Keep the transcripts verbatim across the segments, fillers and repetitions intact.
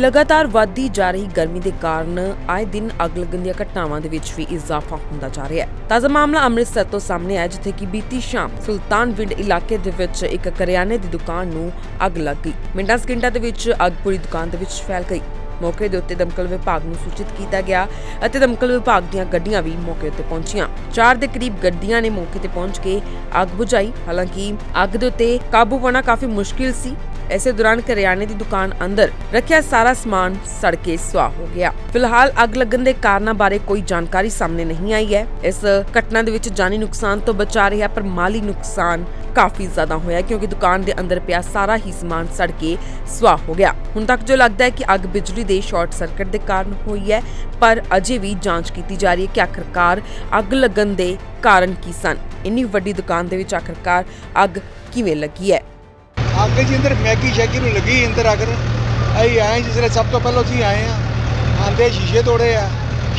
लगातार वादी जा रही गर्मी के कारण आए दिन अग लगन दी घटनावां दे विच भी इजाफा हुंदा जा रहा है। ताज़ा मामला अमृतसर तो सामने आया जिथे कि बीती शाम सुल्तानविंड इलाके दे विच एक करियाने दी दुकान नूं अग लग गई। मिंटा सकिंटा दे विच अग पूरी दुकान दे विच फैल गई। मौके उत्ते दमकल विभाग नूं सूचित किया गया अते दमकल विभाग दीयां गड्डियां भी मौके उत्ते पहुंचियां। चार दे करीब गड्डियां ने मौके ते पहुंच के अग बुझाई। हालांकि अग दे उत्ते काबू पाना काफी मुश्किल सी। ऐसे दौरान करियाने दी दुकान अंदर रखिया सारा समान सड़ के सुआह हो गया। फिलहाल अग लगन दे कारणां बारे कोई जानकारी सामने नहीं आई है। इस घटना दे विच जानी नुकसान तो बचा रहा पर माली नुकसान काफी ज्यादा होया क्योंकि दुकान दे अंदर पिया सारा ही समान सड़ के सुआह हो गया। हुण तक जो लगता है कि अग बिजली दे शॉर्ट सर्किट दे कारण होई है पर अजे भी जांच कीती जा रही है कि आखिरकार अग लगन दे कारण की सन। इन्नी वड्डी दुकान दे विच आखिरकार अग किवें लगी है? अग जी अंदर मैगी शैगी नूं लगी। अंदर अगर असीं आए जिसले सब तो पहले असीं आए हां आंदे शीशे तोड़े आ,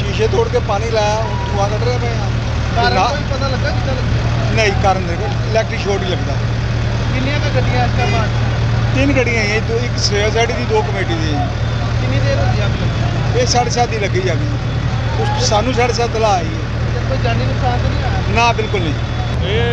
शीशे तोड़ के पानी लाया, हुण धुआं कढ रहे पए हां। कारण कोई पता लगा किदां नहीं? कारण देखो इलैक्ट्रिक शॉर्ट ही लगता। कितनी का गड्डियां इसका बाद तीन गड्डियां हैं, दो एक सोसाइटी की दो कमेटी दी है जी। कितनी देर हो गई अग लगी? ये साढ़े सात ही लगी अग जी। उस सानू साढ़े सात तला आई है। कोई जानी नुकसान तो नहीं आया? ना बिल्कुल नहीं। ये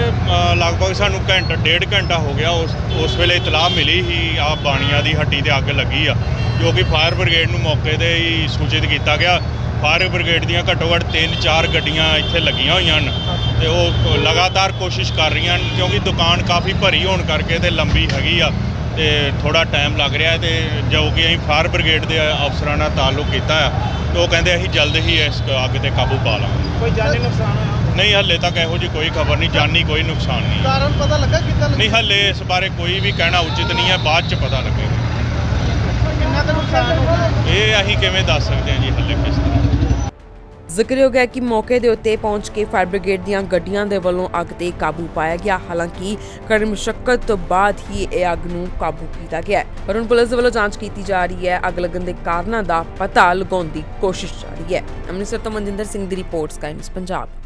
लगभग सानू घंटा डेढ़ घंटा हो गया उस उस वेले इतलाह मिली ही आ बाणिया की हट्टी से अग लगी आ, जो कि फायर ब्रिगेड नूं मौके पर ही सूचित किया गया। फायर ब्रिगेड दीयां घट्टो घट्ट तीन चार गड्डियां इत्थे लगियां हुई हैं ते वो लगातार कोशिश कर रही हैं क्योंकि दुकान काफ़ी भरी होने करके तो लंबी हैगी आ ते थोड़ा टाइम लग रहा है। तो जो कि असीं फायर ब्रिगेड के अफसरां नाल ताल्लुक कीता है तो कहते असीं जल्द ही इस अग ते काबू पा लांगे। कोई जानी नुकसान नहीं? हाले तक इहो जी कोई खबर नहीं, जानी कोई नुकसान नहीं। कारण पता लगा कितना? नहीं, हाले इस बारे कोई भी कहना उचित नहीं है, बाद च पता लगेगा। ये असीं किवें दस सकते हैं जी हाले किस तरह। जिक्र हो गया कि मौके के उत्ते पहुंच के फायर ब्रिगेड दीयां गड्डियां दे वलों अग ते काबू पाया गया। हालांकि कड़ी मुशक्कत तो बाद ही यह अग नूं काबू किया गया है पर हुण पुलिस वलों जांच की जा रही है। अग लगन के कारणों का पता लगाउण दी कोशिश जारी है। अमृतसर तो मनजिंदर सिंह की रिपोर्ट स्काई न्यूज़ पंजाब।